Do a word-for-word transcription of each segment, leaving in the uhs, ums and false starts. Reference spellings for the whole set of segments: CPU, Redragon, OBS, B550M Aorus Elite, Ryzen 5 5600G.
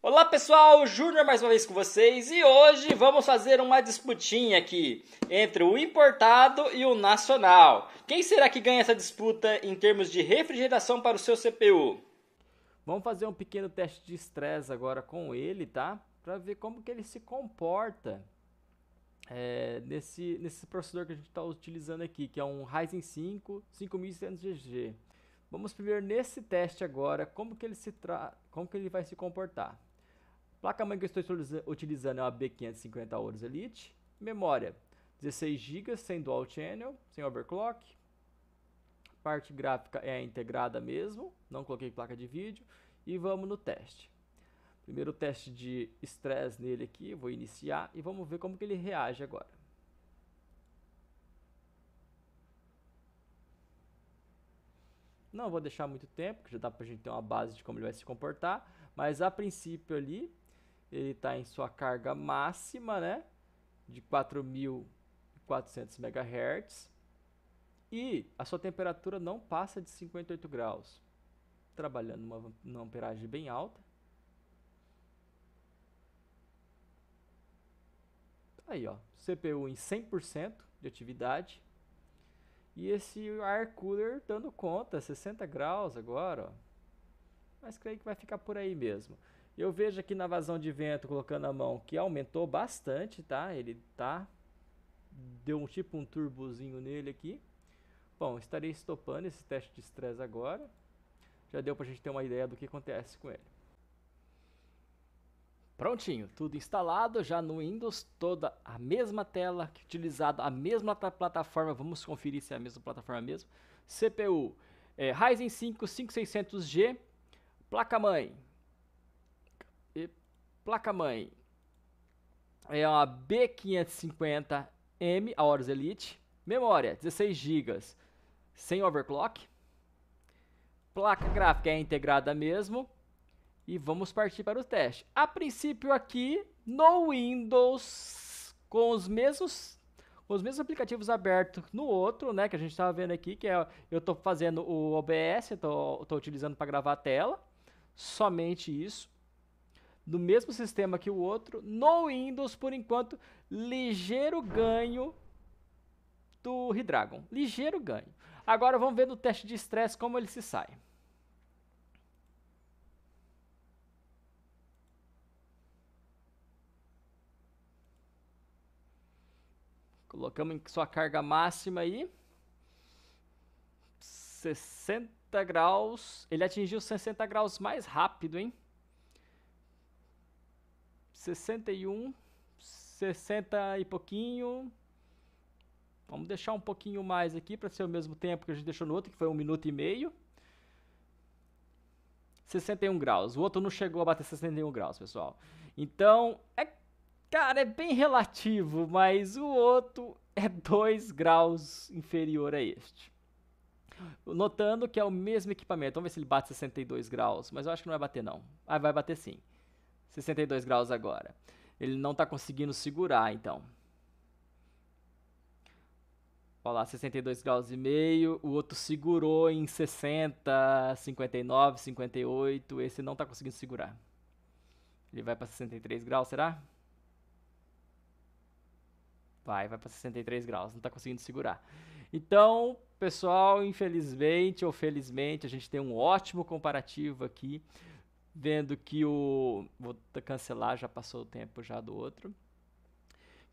Olá pessoal, Júnior mais uma vez com vocês e hoje vamos fazer uma disputinha aqui entre o importado e o nacional. Quem será que ganha essa disputa em termos de refrigeração para o seu C P U? Vamos fazer um pequeno teste de estresse agora com ele, tá? Para ver como que ele se comporta é, nesse, nesse processador que a gente está utilizando aqui, que é um Ryzen cinco cinco mil e seiscentos G. Vamos primeiro nesse teste agora, como que ele, se tra... como que ele vai se comportar. Placa-mãe que eu estou utilizando é uma B quinhentos e cinquenta Aorus Elite. Memória, dezesseis gigas, sem dual channel, sem overclock. Parte gráfica é integrada mesmo, não coloquei placa de vídeo. E vamos no teste. Primeiro teste de stress nele aqui, vou iniciar e vamos ver como que ele reage agora. Não vou deixar muito tempo, que já dá pra gente ter uma base de como ele vai se comportar. Mas a princípio ali, ele tá em sua carga máxima, né? De quatro mil e quatrocentos megahertz. E a sua temperatura não passa de cinquenta e oito graus. Trabalhando numa, numa amperagem bem alta. Aí, ó. C P U em cem por cento de atividade. E esse air cooler dando conta, sessenta graus agora, ó. Mas creio que vai ficar por aí mesmo. Eu vejo aqui na vazão de vento, colocando a mão, que aumentou bastante, tá? Ele tá... Deu um tipo um turbozinho nele aqui. Bom, estarei estopando esse teste de estresse agora. Já deu pra gente ter uma ideia do que acontece com ele. Prontinho, tudo instalado, já no Windows, toda a mesma tela, utilizada a mesma plataforma, vamos conferir se é a mesma plataforma mesmo. C P U, é, Ryzen cinco cinco mil e seiscentos G, placa-mãe, placa-mãe, é uma B quinhentos e cinquenta M Aorus Elite, memória, dezesseis gigas, sem overclock, placa gráfica é integrada mesmo. E vamos partir para o teste. A princípio aqui no Windows, com os mesmos, com os mesmos aplicativos abertos no outro, né? Que a gente estava vendo aqui, que é, eu estou fazendo o O B S, estou utilizando para gravar a tela. Somente isso. No mesmo sistema que o outro. No Windows, por enquanto, ligeiro ganho do Redragon. Ligeiro ganho. Agora vamos ver no teste de estresse como ele se sai. Colocamos em sua carga máxima aí, sessenta graus, ele atingiu sessenta graus mais rápido, hein? sessenta e um, sessenta e pouquinho, vamos deixar um pouquinho mais aqui para ser o mesmo tempo que a gente deixou no outro, que foi um minuto e meio. sessenta e um graus, o outro não chegou a bater sessenta e um graus, pessoal. Então, é que cara, é bem relativo, mas o outro é dois graus inferior a este. Notando que é o mesmo equipamento. Vamos ver se ele bate sessenta e dois graus, mas eu acho que não vai bater não. Ah, vai bater sim. sessenta e dois graus agora. Ele não está conseguindo segurar, então. Olha lá, sessenta e dois graus e meio. O outro segurou em sessenta, cinquenta e nove, cinquenta e oito. Esse não está conseguindo segurar. Ele vai para sessenta e três graus, será? Vai, vai para sessenta e três graus, não está conseguindo segurar. Então, pessoal, infelizmente ou felizmente, a gente tem um ótimo comparativo aqui, vendo que o... Vou cancelar, já passou o tempo já do outro.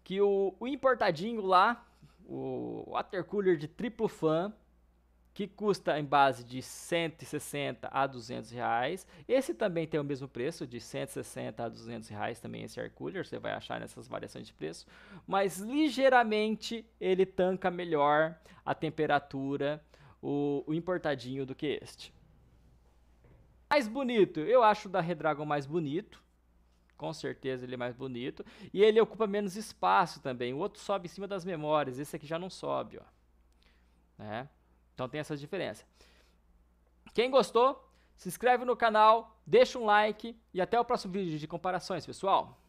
Que o, o importadinho lá, o water cooler de triplo fan, que custa em base de cento e sessenta a duzentos reais. Esse também tem o mesmo preço, de cento e sessenta a duzentos reais também, esse air cooler. Você vai achar nessas variações de preço. Mas ligeiramente ele tanca melhor a temperatura, o, o importadinho do que este. Mais bonito, eu acho o da Redragon mais bonito. Com certeza ele é mais bonito. E ele ocupa menos espaço também. O outro sobe em cima das memórias, esse aqui já não sobe, ó. Né? Então tem essa diferença. Quem gostou, se inscreve no canal, deixa um like e até o próximo vídeo de comparações, pessoal.